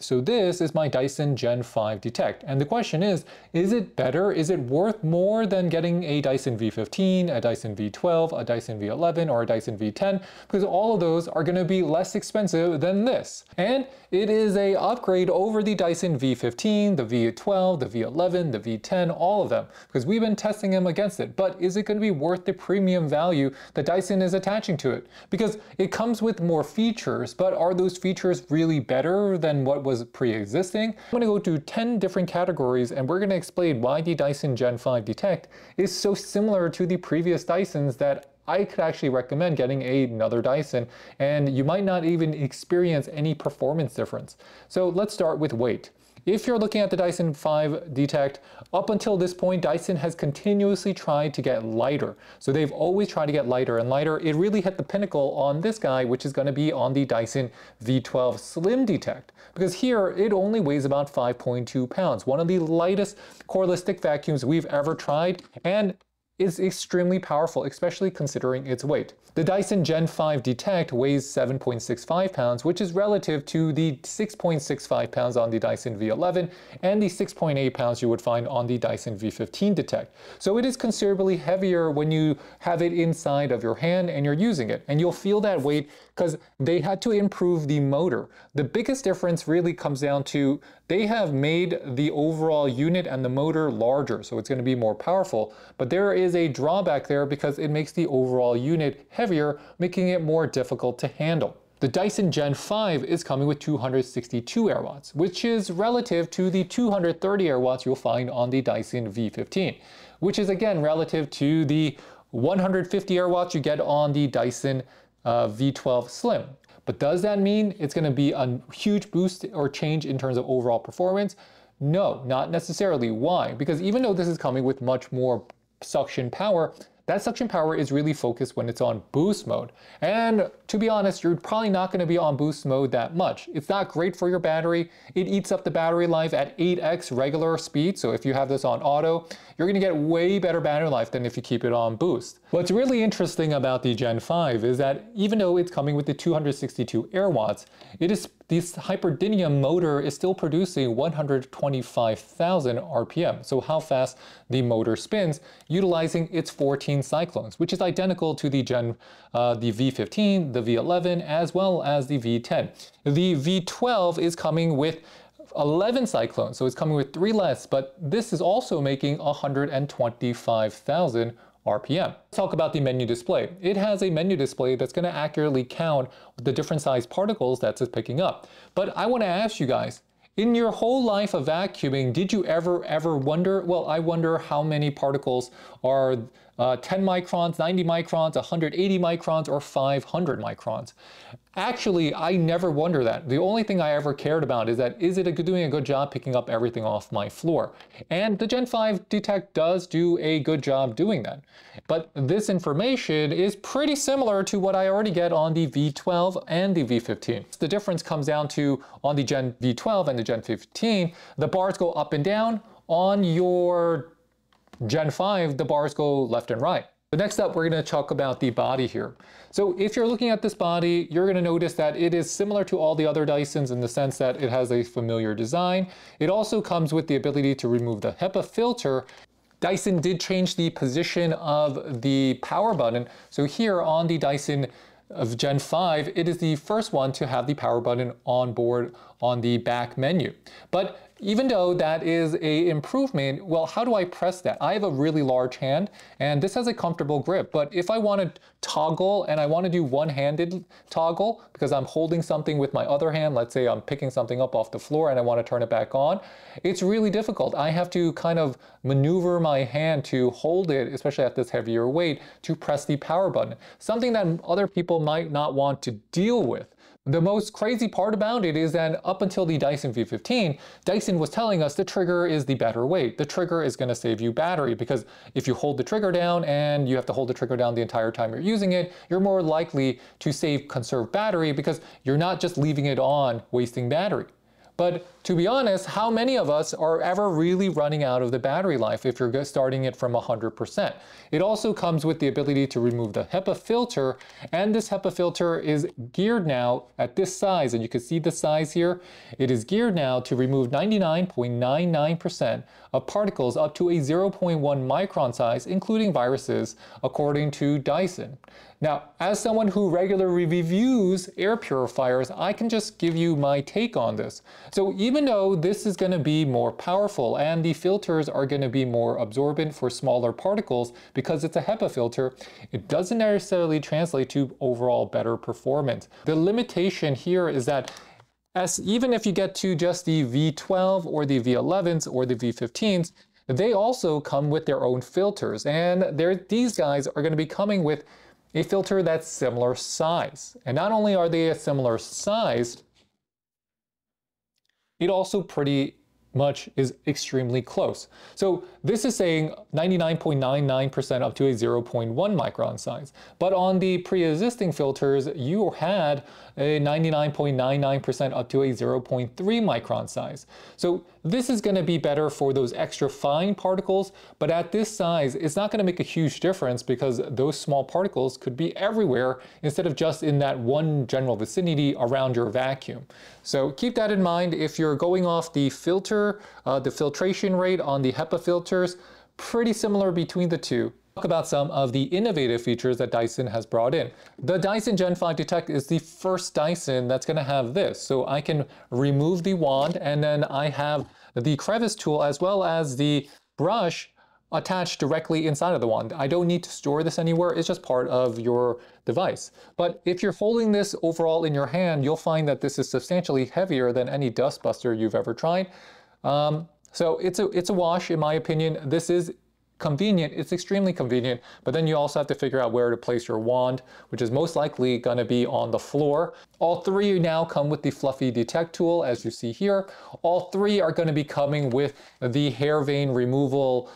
So this is my Dyson Gen5 Detect, and the question is it better? Is it worth more than getting a Dyson V15, a Dyson V12, a Dyson V11, or a Dyson V10? Because all of those are going to be less expensive than this. And it is an upgrade over the Dyson V15, the V12, the V11, the V10, all of them, because we've been testing them against it. But is it going to be worth the premium value that Dyson is attaching to it? Because it comes with more features, but are those features really better than what was pre-existing? I'm going to go to 10 different categories, and we're going to explain why the Dyson Gen5 Detect is so similar to the previous Dysons that I could actually recommend getting another Dyson, and you might not even experience any performance difference. So let's start with weight. If you're looking at the Dyson 5 Detect, up until this point, Dyson has continuously tried to get lighter. So they've always tried to get lighter and lighter. It really hit the pinnacle on this guy, which is going to be on the Dyson V12 Slim Detect, because here it only weighs about 5.2 pounds, one of the lightest cordless stick vacuums we've ever tried, and is extremely powerful, especially considering its weight. The Dyson Gen5 Detect weighs 7.65 pounds, which is relative to the 6.65 pounds on the Dyson V11 and the 6.8 pounds you would find on the Dyson V15 Detect. So it is considerably heavier when you have it inside of your hand and you're using it, and you'll feel that weight because they had to improve the motor. The biggest difference really comes down to they have made the overall unit and the motor larger, so it's going to be more powerful, but there is a drawback there because it makes the overall unit heavier, making it more difficult to handle. The Dyson Gen5 is coming with 262 air watts, which is relative to the 230 air watts you'll find on the Dyson V15, which is again relative to the 150 air watts you get on the Dyson V12 Slim. But does that mean it's going to be a huge boost or change in terms of overall performance? No, not necessarily. Why? Because even though this is coming with much more suction power, that suction power is really focused when it's on boost mode. And to be honest, you're probably not going to be on boost mode that much. It's not great for your battery. It eats up the battery life at 8x regular speed. So if you have this on auto, you're going to get way better battery life than if you keep it on boost. What's really interesting about the Gen 5 is that even though it's coming with the 262 air watts, this Hyperdynium motor is still producing 125,000 RPM. So how fast the motor spins, utilizing its 14 cyclones, which is identical to the V15, the V11, as well as the V10. The V12 is coming with 11 cyclones, so it's coming with 3 less, but this is also making 125,000 RPM. Let's talk about the menu display. It has a menu display that's going to accurately count the different size particles that it's picking up. But I want to ask you guys, in your whole life of vacuuming, did you ever wonder, well, I wonder how many particles are 10 microns, 90 microns, 180 microns, or 500 microns? Actually, I never wonder that. The only thing I ever cared about is that, is it doing a good job picking up everything off my floor? And the Gen5 Detect does do a good job doing that. But this information is pretty similar to what I already get on the V12 and the V15. The difference comes down to, on the Gen V12 and the Gen 15, the bars go up and down. On your Gen 5, the bars go left and right. But next up, we're going to talk about the body here. So if you're looking at this body, you're going to notice that it is similar to all the other Dysons in the sense that it has a familiar design. It also comes with the ability to remove the HEPA filter. Dyson did change the position of the power button. So here on the Dyson of Gen 5, it is the first one to have the power button on board on the back menu. But even though that is a improvement, well, how do I press that? I have a really large hand and this has a comfortable grip, but if I want to toggle and I want to do one-handed toggle because I'm holding something with my other hand, let's say I'm picking something up off the floor and I want to turn it back on, it's really difficult. I have to kind of maneuver my hand to hold it, especially at this heavier weight, to press the power button, something that other people might not want to deal with. The most crazy part about it is that up until the Dyson V15, Dyson was telling us the trigger is the better way. The trigger is going to save you battery because if you hold the trigger down and you have to hold the trigger down the entire time you're using it, you're more likely to conserve battery because you're not just leaving it on wasting battery. But to be honest, how many of us are ever really running out of the battery life if you're starting it from 100%? It also comes with the ability to remove the HEPA filter, and this HEPA filter is geared now at this size, and you can see the size here. It is geared now to remove 99.99% of particles up to a 0.1 micron size, including viruses, according to Dyson. Now, as someone who regularly reviews air purifiers, I can just give you my take on this. So even though this is going to be more powerful and the filters are going to be more absorbent for smaller particles because it's a HEPA filter, it doesn't necessarily translate to overall better performance. The limitation here is that even if you get to just the V12 or the V11s or the V15s, they also come with their own filters, and these guys are going to be coming with a filter that's similar size. And not only are they a similar size, it also pretty much is extremely close. So this is saying 99.99% up to a 0.1 micron size. But on the pre-existing filters, you had a 99.99% up to a 0.3 micron size. So this is going to be better for those extra fine particles, but at this size, it's not going to make a huge difference because those small particles could be everywhere instead of just in that one general vicinity around your vacuum. So keep that in mind if you're going off the filter. The filtration rate on the HEPA filters, pretty similar between the two. Talk about some of the innovative features that Dyson has brought in. The Dyson Gen5 Detect is the first Dyson that's going to have this. So I can remove the wand, and then I have the crevice tool as well as the brush attached directly inside of the wand. I don't need to store this anywhere, it's just part of your device. But if you're holding this overall in your hand, you'll find that this is substantially heavier than any dustbuster you've ever tried. So it's a wash, in my opinion. This is convenient, it's extremely convenient, but then you also have to figure out where to place your wand, which is most likely going to be on the floor. All three now come with the fluffy detect tool, as you see here. All three are going to be coming with the hair vein removal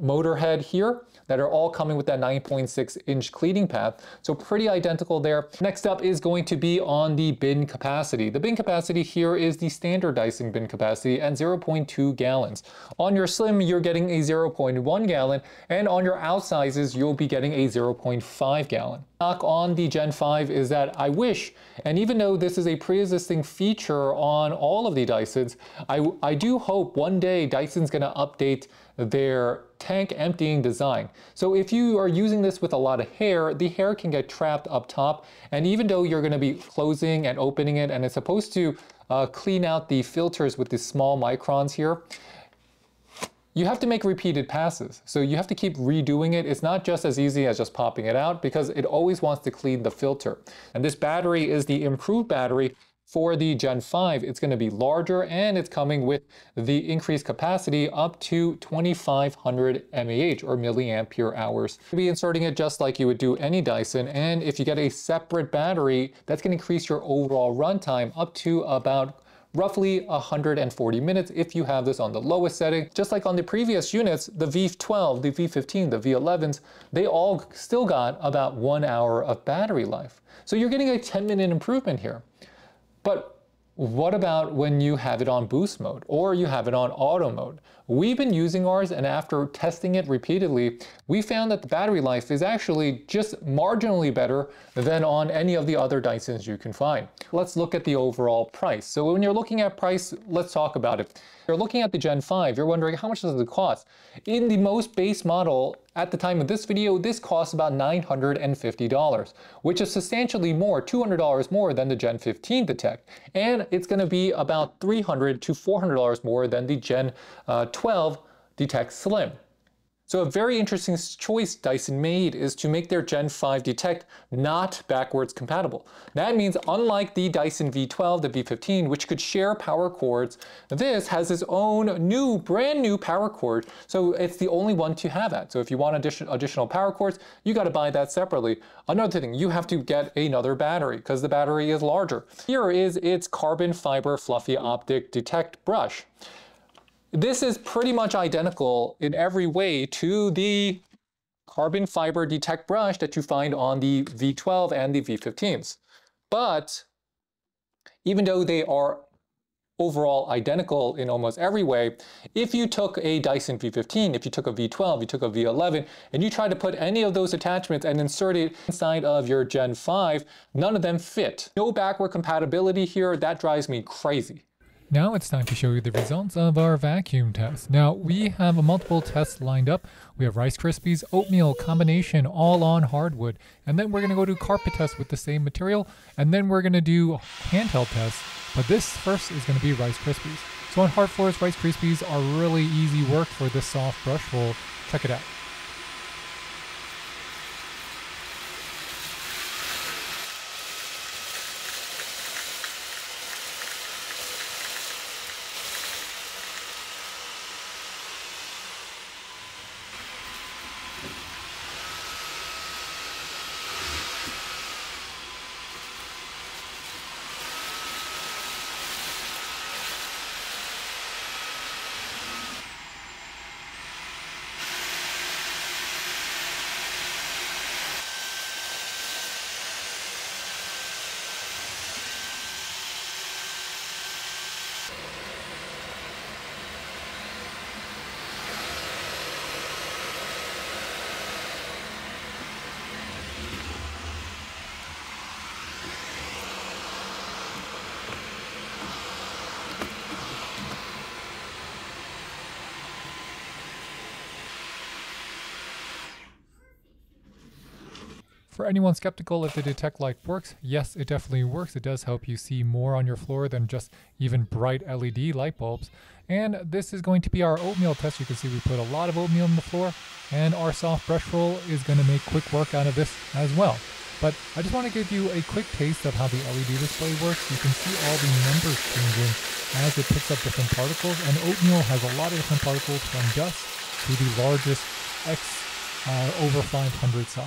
motor head here that are all coming with that 9.6-inch cleaning path. So pretty identical there. Next up is going to be on the bin capacity. The bin capacity here is the standard Dyson bin capacity and 0.2 gallons. On your Slim, you're getting a 0.1 gallon, and on your out sizes, you'll be getting a 0.5 gallon. Knock on the Gen 5 is that I wish, and even though this is a pre-existing feature on all of the Dysons, I do hope one day Dyson's going to update their tank emptying design. So if you are using this with a lot of hair, the hair can get trapped up top, and even though you're going to be closing and opening it, and it's supposed to clean out the filters with the small microns here, you have to make repeated passes. So you have to keep redoing it. It's not just as easy as just popping it out because it always wants to clean the filter. And this battery is the improved battery for the Gen 5. It's going to be larger, and it's coming with the increased capacity up to 2500 mAh or milliampere hours. You'll be inserting it just like you would do any Dyson, and if you get a separate battery, that's going to increase your overall runtime up to about roughly 140 minutes if you have this on the lowest setting. Just like on the previous units, the V12, the V15, the V11s, they all still got about 1 hour of battery life. So you're getting a 10-minute improvement here. But what about when you have it on boost mode or you have it on auto mode? We've been using ours, and after testing it repeatedly, we found that the battery life is actually just marginally better than on any of the other Dysons you can find. Let's look at the overall price. So when you're looking at price, let's talk about it. You're looking at the Gen 5, you're wondering how much does it cost? In the most base model, at the time of this video, this costs about $950, which is substantially more, $200 more than the Gen 15 Detect. And it's going to be about $300 to $400 more than the Gen 12 Detect Slim. So a very interesting choice Dyson made is to make their Gen 5 Detect not backwards compatible. That means unlike the Dyson V12, the V15, which could share power cords, this has its own new, brand new power cord. So it's the only one to have that. So if you want additional power cords, you got to buy that separately. Another thing, you have to get another battery because the battery is larger. Here is its carbon fiber fluffy optic detect brush. This is pretty much identical in every way to the carbon fiber detect brush that you find on the V12 and the V15s. But even though they are overall identical in almost every way. If you took a Dyson V15, if you took a V12, you took a V11, and you tried to put any of those attachments and insert it inside of your Gen 5, none of them fit. No backward compatibility here. That drives me crazy. Now it's time to show you the results of our vacuum test. Now we have multiple tests lined up. We have Rice Krispies, oatmeal combination, all on hardwood. And then we're gonna go do carpet tests with the same material. And then we're gonna do handheld tests. But this first is gonna be Rice Krispies. So on hard floors, Rice Krispies are really easy work for this soft brush roll. Check it out. For anyone skeptical if the Detect light works, yes, it definitely works. It does help you see more on your floor than just even bright LED light bulbs. And this is going to be our oatmeal test. You can see we put a lot of oatmeal on the floor, and our soft brush roll is going to make quick work out of this as well. But I just want to give you a quick taste of how the LED display works. You can see all the numbers changing as it picks up different particles, and oatmeal has a lot of different particles from dust to the largest X over 500 size.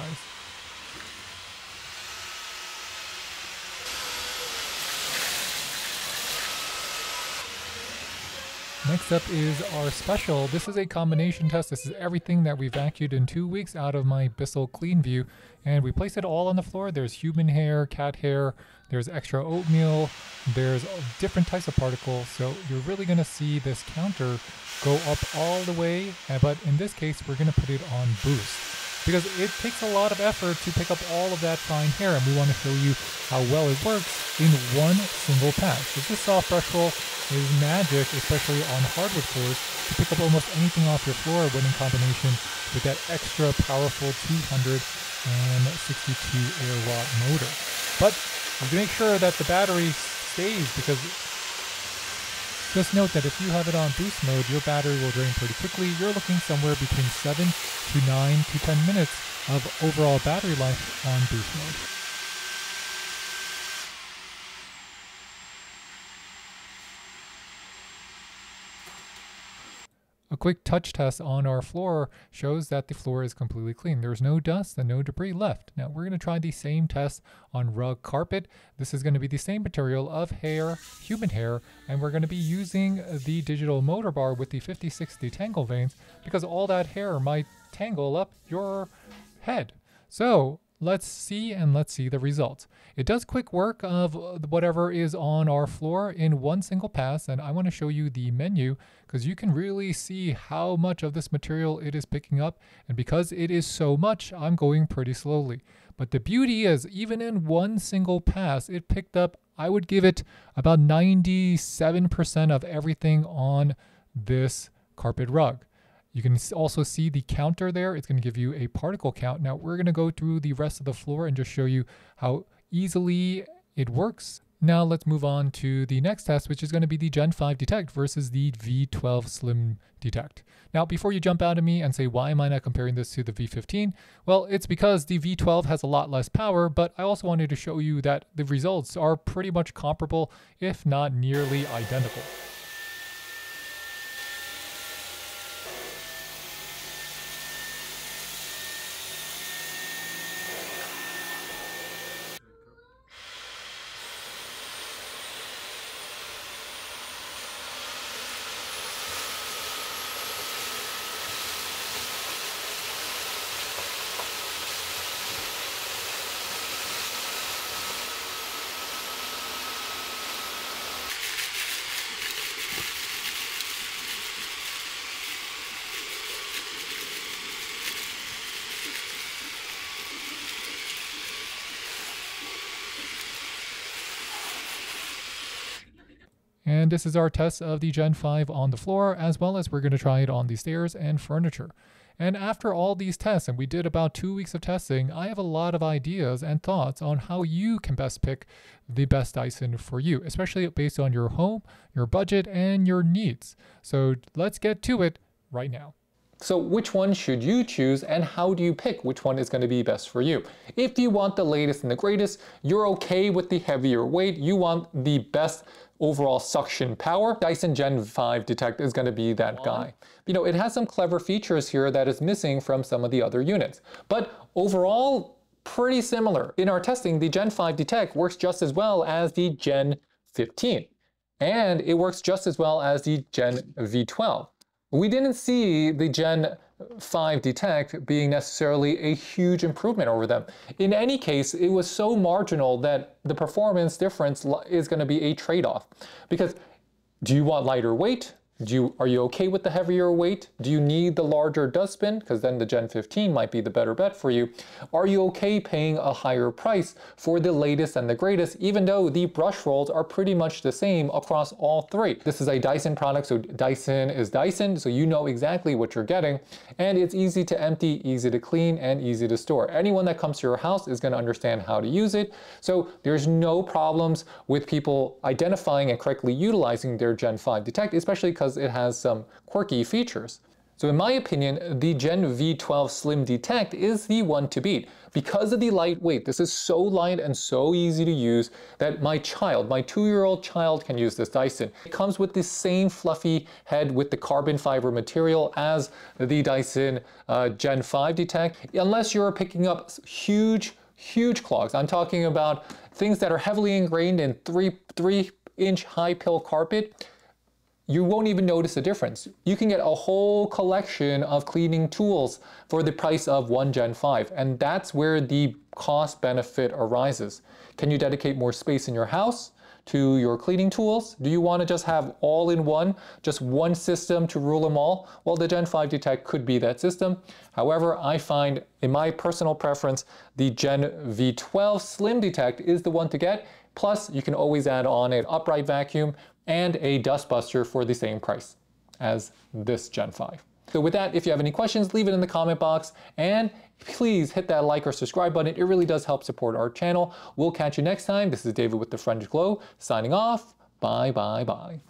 Next up is our special. This is a combination test. This is everything that we vacuumed in 2 weeks out of my Bissell CleanView. And we place it all on the floor. There's human hair, cat hair, there's extra oatmeal, there's different types of particles. So you're really gonna see this counter go up all the way. But in this case, we're gonna put it on boost because it takes a lot of effort to pick up all of that fine hair. And we wanna show you how well it works in one single pass. This is soft brush roll. It is magic, especially on hardwood floors, to pick up almost anything off your floor when in combination with that extra powerful 262 air watt motor. But you can make sure that the battery stays, because just note that if you have it on boost mode, your battery will drain pretty quickly. You're looking somewhere between 7 to 9 to 10 minutes of overall battery life on boost mode. A quick touch test on our floor shows that the floor is completely clean. There's no dust and no debris left. Now we're going to try the same test on rug carpet. This is going to be the same material of hair, human hair, and we're going to be using the digital motor bar with the 56 detangle vanes because all that hair might tangle up your head. So let's see the results. It does quick work of whatever is on our floor in one single pass, and I want to show you the menu because you can really see how much of this material it is picking up, and because it is so much, I'm going pretty slowly. But the beauty is, even in one single pass, it picked up, I would give it about 97% of everything on this carpet rug. You can also see the counter there. It's going to give you a particle count. Now we're going to go through the rest of the floor and just show you how easily it works. Now let's move on to the next test, which is going to be the Gen 5 Detect versus the V12 Slim Detect. Now, before you jump out at me and say, why am I not comparing this to the V15? Well, it's because the V12 has a lot less power, but I also wanted to show you that the results are pretty much comparable, if not nearly identical. And this is our test of the Gen 5 on the floor, as well as we're going to try it on the stairs and furniture. And after all these tests, and we did about 2 weeks of testing, I have a lot of ideas and thoughts on how you can best pick the best Dyson for you, especially based on your home, your budget, and your needs. So let's get to it right now. So which one should you choose, and how do you pick which one is going to be best for you? If you want the latest and the greatest, you're okay with the heavier weight, you want the best overall suction power, Dyson Gen 5 Detect is going to be that guy. You know, it has some clever features here that is missing from some of the other units, but overall, pretty similar. In our testing, the Gen 5 Detect works just as well as the Gen 15, and it works just as well as the Gen V12. We didn't see the Gen 5 Detect being necessarily a huge improvement over them. In any case, it was so marginal that the performance difference is going to be a trade-off. Because do you want lighter weight? Are you okay with the heavier weight? Do you need the larger dustbin? Because then the Gen 15 might be the better bet for you. Are you okay paying a higher price for the latest and the greatest, even though the brush rolls are pretty much the same across all three? This is a Dyson product, so Dyson is Dyson, so you know exactly what you're getting. And it's easy to empty, easy to clean, and easy to store. Anyone that comes to your house is going to understand how to use it. So there's no problems with people identifying and correctly utilizing their Gen 5 Detect, especially because it has some quirky features. So in my opinion, the Gen V12 Slim Detect is the one to beat. Because of the lightweight, this is so light and so easy to use that my 2-year-old child can use this Dyson. It comes with the same fluffy head with the carbon fiber material as the Dyson Gen 5 Detect, unless you're picking up huge clogs. I'm talking about things that are heavily ingrained in three inch high pill carpet. You won't even notice the difference. You can get a whole collection of cleaning tools for the price of one Gen 5, and that's where the cost benefit arises. Can you dedicate more space in your house to your cleaning tools? Do you want to just have all in one, just one system to rule them all? Well, the Gen 5 Detect could be that system. However, I find, in my personal preference, the Gen V12 Slim Detect is the one to get. Plus, you can always add on an upright vacuum and a dustbuster for the same price as this Gen 5. So with that, if you have any questions, leave it in the comment box, and please hit that like or subscribe button. It really does help support our channel. We'll catch you next time. This is David with The French Glow, signing off. Bye.